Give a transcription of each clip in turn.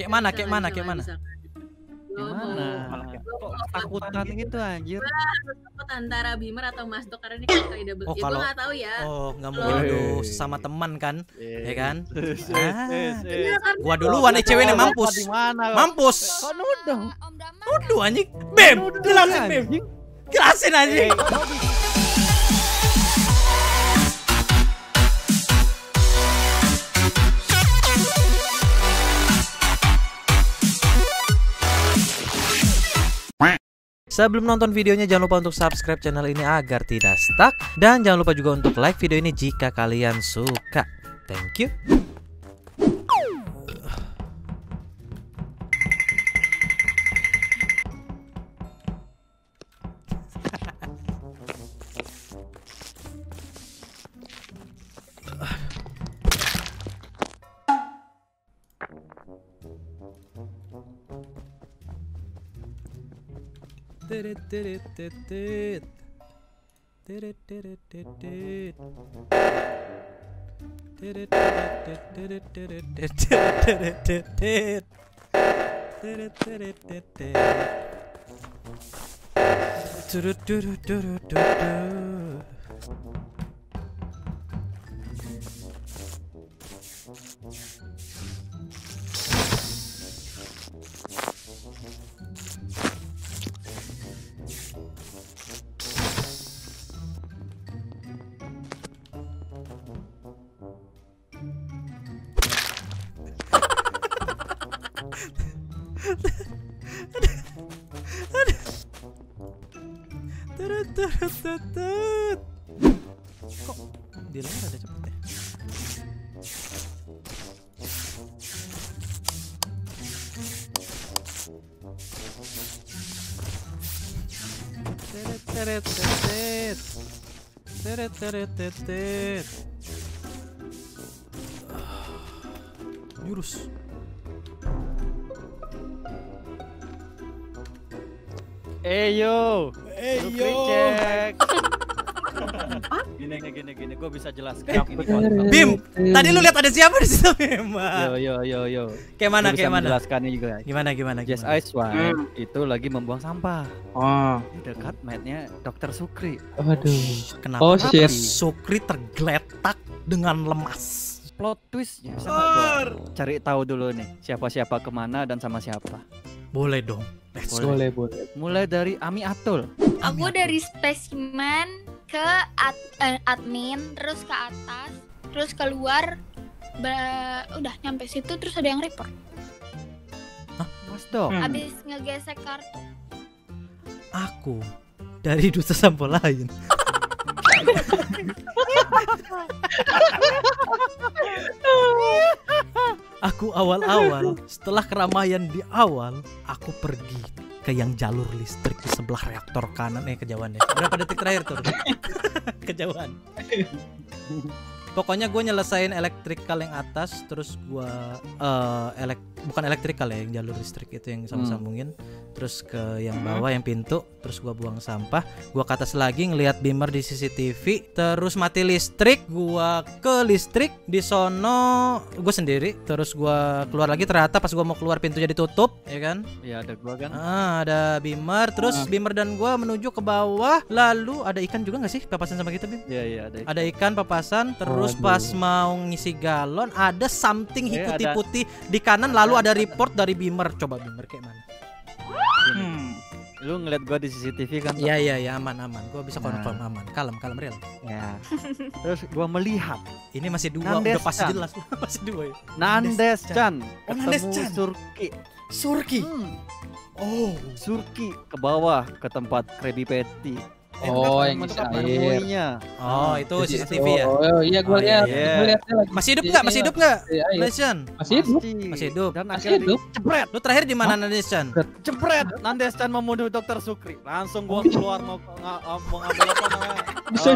Kayak mana? Ketakutan gitu anjir. Gue takut antara Bimer atau Mas Dok karena ini double. Oh, kalau, gue gak tahu ya. Oh, gak mungkin aduh sesama teman kan. Ya kan? Gua duluan ECW nih mampus. Mampus. Kok nuduh? Nuduh anjing. Beb, jelasin Beb. Jelasin anjing. Sebelum nonton videonya jangan lupa untuk subscribe channel ini agar tidak stuck. Dan jangan lupa juga untuk like video ini jika kalian suka. Thank you. Kok di luar ada cepet ya? Teret jurus. Eyo, gini gue bisa jelaskan ini. Bim, tadi lu lihat ada siapa di situ, Bim? Yo. Kayak mana? Jelaskannya juga. Gimana? Jess Aiswan itu lagi membuang sampah. Oh. Di dekat mednya Dokter Sukri. Waduh. Kenapa? Oh, Sukri tergeletak dengan lemas. Plot twistnya. Cari tahu dulu nih siapa kemana dan sama siapa. Boleh dong. Boleh. Mulai dari Ami Atul. Aku dari spesimen ke admin, terus ke atas, terus keluar, udah nyampe situ, terus ada yang report. Hah? Mas Dok? Abis ngegesek kartu. Aku dari dusta sampel lain. Aku awal-awal, setelah keramaian di awal, aku pergi ke yang jalur listrik di sebelah reaktor kanan. Kejauhan deh. Berapa detik terakhir tuh? Kejauhan. Pokoknya gue nyelesain elektrikal yang atas, terus gue bukan elektrikal ya, yang jalur listrik itu yang sambung-sambungin. Terus ke yang bawah yang pintu, terus gue buang sampah. Gue ke atas lagi ngelihat Bimer di CCTV, terus mati listrik, gue ke listrik di sono gue sendiri. Terus gue keluar lagi, ternyata pas gue mau keluar pintunya ditutup, ya kan? Iya ada gue kan. Ada Bimer, terus Bimer dan gue menuju ke bawah. Lalu ada ikan juga nggak sih papasan sama kita, Bim? Iya ada ikan papasan. Terus pas mau ngisi galon ada something putih di kanan, lalu ada report dari Bimer. Coba Bimer kayak mana? Lu ngeliat gua di CCTV kan? Iya aman. Gua bisa konfirm aman. Kalem real. Ya. Terus gua melihat ini masih dua, udah pasti jelas. Masih dua ya. Nandescan ketemu Surki. Oh, Surki ke bawah ke tempat Krabby Patty. Oh, yang itu airnya. Oh, itu CCTV ya? Oh, iya gue lihat. Masih hidup enggak? Masih hidup. Dan akhirnya jebret. Lu terakhir di mana Nandescan? Jebret. Nandescan membunuh Dokter Sukri. Langsung gua keluar mau ngambil apa namanya? Bisa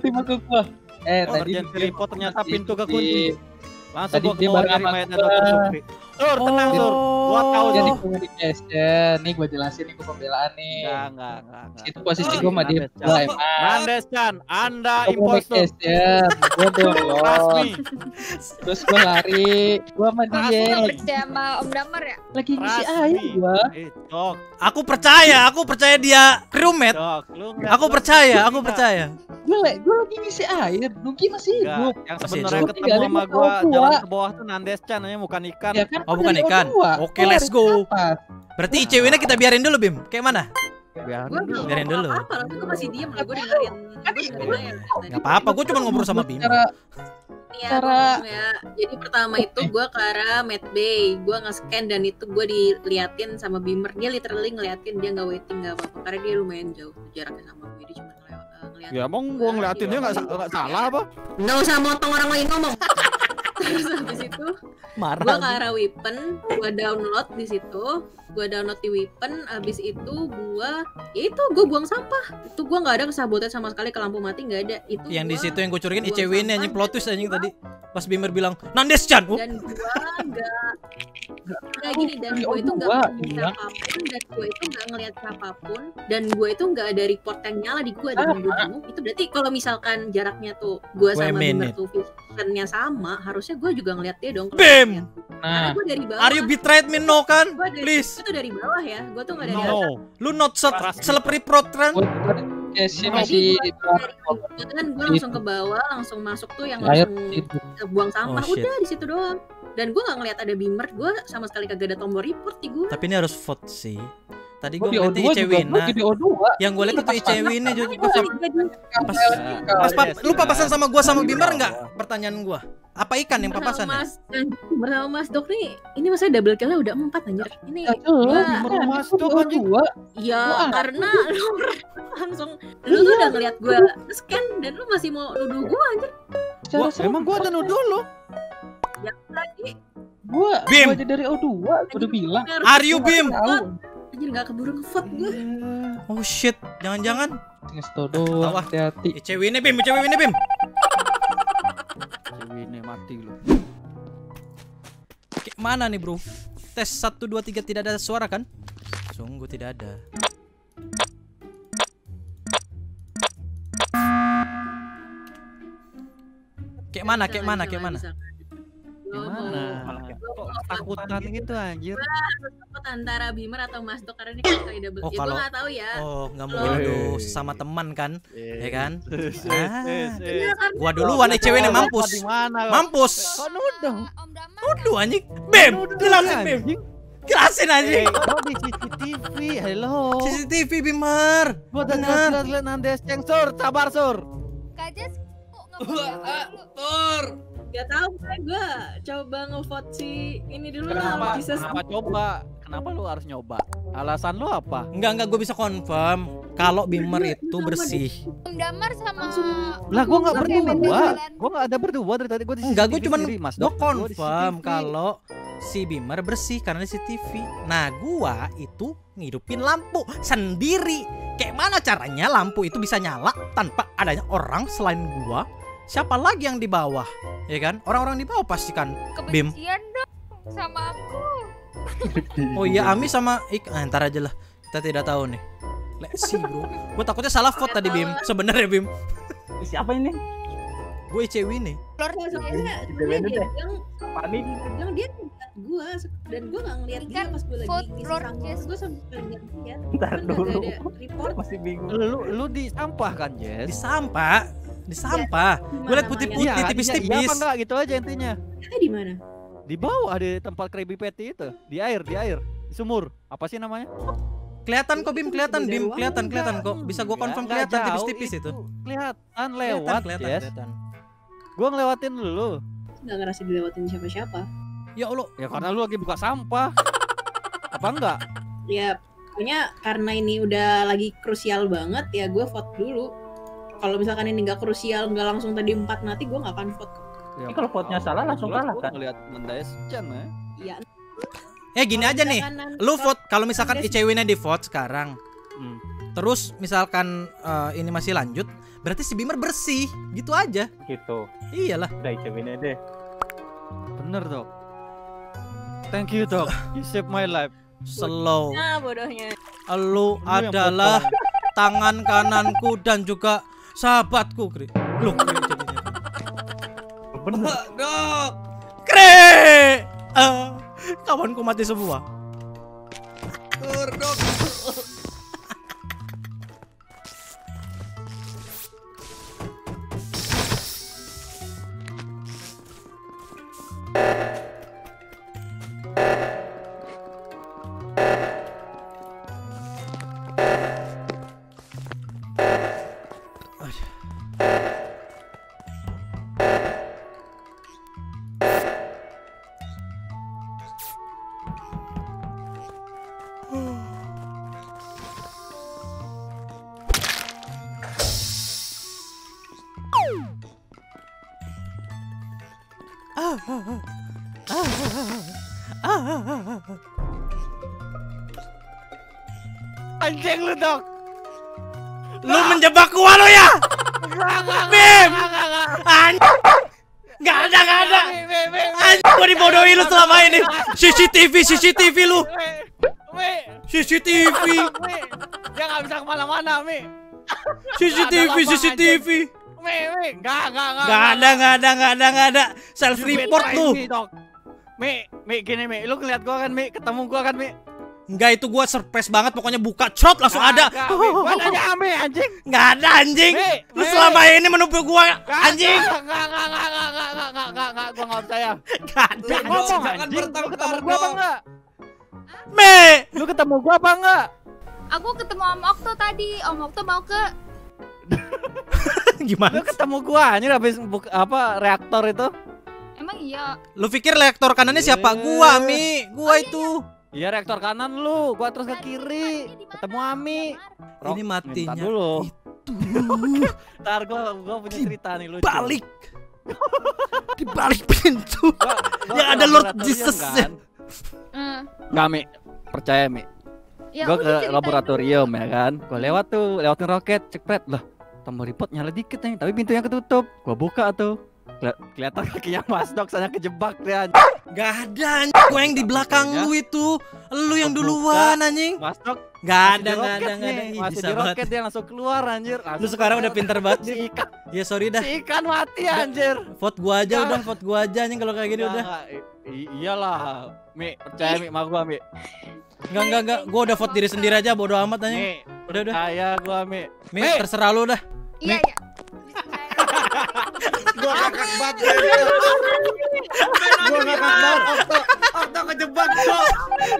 tiba-tiba ke gua. Tadi report ternyata pintu kekunci. Langsung gua keluar dari mayatnya Dokter Sukri. Tenang, Lur. Gua tahu jadi communication. Nih gua jelasin, nih gua pembelaan nih. Enggak. Itu posisi gua mah di gua emang. Nandescan, Anda impostor. Gua dong. Terus gua lari. Gua mah dia. Sama Om Damar ya? Lagi ngisi air gua. Aku percaya dia roommate. Aku percaya. Gue lagi ngisi air, Nuki masih hidup. Yang sebenarnya ketemu sama gue jalan ke bawah tuh Nandescan, namanya bukan ikan. Ya kan, oh bukan ikan. Oke, let's go. Berarti ceweknya kita biarin dulu, Bim. Kayak mana? Biarin dulu. Gue masih diem lah, gue dengerin. Gak apa-apa, gue cuma ngobrol sama Bim. Jadi pertama itu gue ke arah Med Bay, gue nge-scan dan itu gue diliatin sama Bimmer. Dia literally ngeliatin, dia gak waiting, gak apa-apa. Karena dia lumayan jauh jaraknya sama gue, dia cuma lewat ngeliatin. Ya emang gue ngeliatin dia gak salah apa? Gak usah motong orang lain ngomong. Terus habis itu gue ke arah weapon, gue download di situ. Gue download di weapon, abis itu gue buang sampah. Itu gue nggak ada kesabotan sama sekali, ke lampu mati nggak ada. Itu yang di situ yang gue curigain ICW ini anjing, plot twist anjing tadi pas Bimmer bilang Nandescan. Dan gue nggak gini, dan gue itu nggak ngeliat apapun, dan gue itu nggak ngeliat siapapun, dan gue itu nggak ada report yang nyala di gue. Dan itu berarti kalau misalkan jaraknya tuh gue sama Bimmer tuh visionnya sama, harusnya gue juga ngeliat dia dong. Bim, nah, are you betrayed me no kan? Please. Itu dari bawah ya, gue tuh nggak dari atas. Lu not slippery protran. Jadi gue langsung ke bawah, langsung masuk tuh yang langsung buang sampah, udah di situ doang. Dan gue nggak ngeliat ada Bimmer, gue sama sekali kagak ada tombol report di gue. Tapi ini harus vote sih. Tadi gue ngeliat Icewina, yang gue liat itu Icewina juga. Pas lu papasan sama gue sama Bimmer nggak? Pertanyaan gue. Apa ikan yang papasan? Bersama Mas Dok nih, ini maksudnya double killnya udah 4 anjir. Ini Mas Dok kan juga. Ya karena lu langsung, lu tuh udah ngeliat gue scan dan lu masih mau nuduh gue anjir. Emang gue udah nuduh lu? Ya lagi. Gue aja dari O2, gue udah bilang. Are you Bim? Anjir gak keburu nge-vote gue. Oh shit, jangan-jangan. Ngestodo, hati-hati. ICW ini Bim. Ini mati lu. Kayak mana nih bro? Tes 1, 2, 3 tidak ada suara kan? Sungguh tidak ada. Kayak mana? Takutan gitu anjir. Takut antara Bimmer atau Mas Dok karena ini kalau double kill. Itu enggak tahu ya. Oh, enggak mungkin aduh sama teman kan? Ya kan? Gua duluan ceweknya mampus. Mampus. Kok nuduh? Nuduh anjing. Bim, jelasin Bim. Jelasin anjing. Di CCTV. Hello. CCTV Bimmer. Gua dengar Nandescan sensor, sabar sur. Kajes kok ngomong. Gak tau, gue coba ngevote si ini dulu lah. Kenapa lu harus nyoba? Alasan lu apa? Enggak, gue bisa confirm kalau Bimmer itu bersih. Om Damar sama lah gue gak berdua. Gue gak ada berdua dari tadi, gue di CCTV. Enggak, gue cuman confirm kalau si Bimmer bersih karena di CCTV. Nah, gue itu ngidupin lampu sendiri. Kayak mana caranya lampu itu bisa nyala tanpa adanya orang selain gue? Siapa lagi yang di bawah? Ya kan? Orang-orang di bawah pastikan Bim. Kebencian dong sama aku. Oh iya, Ami sama Ikan ntar aja lah. Kita tidak tahu nih. Let's see bro. Gue takutnya salah vote tadi Bim. Sebenarnya Bim. Siapa ini? Gue ICW nih. Panik. Dia ngeliat gue dan gue nggak ngeliat dia pas gue lagi ngisi. Gue sambil ngeliat. Ntar dulu. Masih bingung. Lu disampah kan Jess? Disampah, gue liat putih-putih tipis-tipis. Iya enggak gitu aja intinya. Di mana? Di bawah ada tempat Krabby Patty itu, di air, di sumur. Apa sih namanya? Kelihatan kok Bim, kelihatan kok. Bisa gue confirm kelihatan tipis-tipis itu. Kelihatan lewat, kelihatan. Gue ngelewatin dulu. Enggak ngerasa dilewatin siapa-siapa. Ya Allah, ya karena lu lagi buka sampah. Apa enggak? Ya, pokoknya karena ini udah lagi krusial banget ya gue vote dulu. Kalau misalkan ini nggak krusial, nggak langsung tadi 4 mati, gue nggak akan vote. Ya, kalau vote-nya salah langsung kalah kan? Ngelihat Nandescan ya? Iya. Ya gini aja nih, lu vote. Kalau misalkan ICW-nya di vote sekarang, terus misalkan ini masih lanjut, berarti si Bimmer bersih, gitu aja. Gitu. Iyalah. Udah ICW-nya deh. Bener dong. Thank you, Dok. You saved my life. Slow. Nah, bodohnya. Lu adalah tangan kananku dan juga sahabatku, Kri. Lu jadinya. Bener. Dok. Kri. Kawanku mati semua. Dok. Anjing lu, Dok. Lu menjebak gua lu ya? Bim. Enggak ada. Anjing, gua dibodohi lu selama ini. CCTV lu. CCTV. Dia enggak bisa kemana mana, Mi. CCTV. Mi, enggak ada. Self report lu. Mi, gini, Mi. Lu ngeliat gua kan, Mi. Ketemu gua kan, Mi. Enggak, itu gua surprise banget, pokoknya buka shot langsung ada. Mana aja aneh anjing? Enggak ada anjing. Lu selama ini menumpuk gua anjing. Gua enggak percaya. Enggak ada. Jangan bertengkar gua apa enggak? Me, lu ketemu gua apa enggak? Aku ketemu Om Okto tadi. Om Okto mau ke gimana? Lu ketemu gua anjir habis apa reaktor itu? Emang iya. Lu pikir reaktor kanannya siapa? Gua, Mi. Gua itu. Iya, reaktor kanan lu, gua terus ke kiri, ketemu Ami. Rok, ini matinya dulu. Ntar gua punya cerita nih lucu. Balik. Di balik pintu. Yang ada Lord Jesus. Enggak, Mi. Percaya, Mi. Ya, gua ke laboratorium ya kan. Gua lewat tuh, lewatin roket, cepet lah. Tombol report nyala dikit nih, tapi pintunya ketutup. Gua buka tuh. Kelihatan kakinya Mas Dok, saya kejebak deh. Gak ada anjing, gue yang di belakang lu itu. Lu yang duluan anjing. Mas Dok, gak ada. Masih di roket dia langsung keluar anjir. Lu sekarang udah pinter banget. Ikan. Ya sorry dah. Ikan mati anjir. Vote gua aja udah, vote gua aja anjing kalau kayak gini udah. Iyalah, Mi, percaya Mi sama gua, Mi. Enggak, gua udah vote diri sendiri aja, bodo amat anjing. Udah. Saya gua, Mi. Mi, terserah lu dah. Iya. Gua ngakak banget. Okto kejebak, Dok.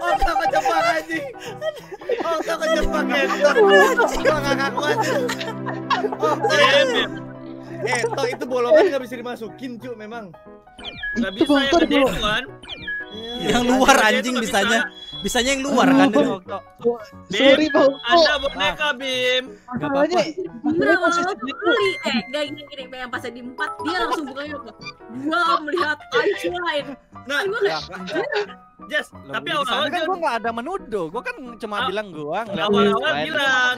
Okto kejebak anjing. Okto kejebak ya. Gua ngakak banget. Okto. Tok itu bolongan enggak bisa dimasukin, Cuk, memang. Enggak bisa yang gede kan. Yang luar anjing bisanya. Bisanya yang luar kan dari Okto. Sorry, Bang. Ada boneka, Bim. Enggak apa-apa. Beneran beli. Enggak gini-gini yang pas di 4 dia langsung bukanya kok. Gua melihat ice lain. Nah, Jas, tapi awal-awal kan gua enggak ada menuduh. Gua kan cuma bilang gua enggak. Awal-awal bilang.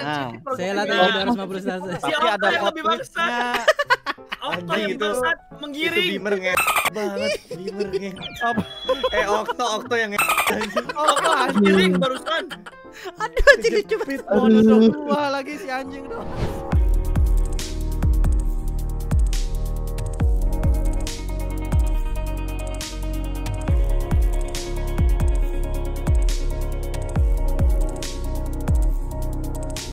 Saya lagi 250 tapi ada lebih bagusan. Okto yang gitu, menggiring. Itu Beamer banget, Beamer Okto yang Okto menggiring barusan. Aduh, jadi cepet. Aduh, dua lagi si anjing dong.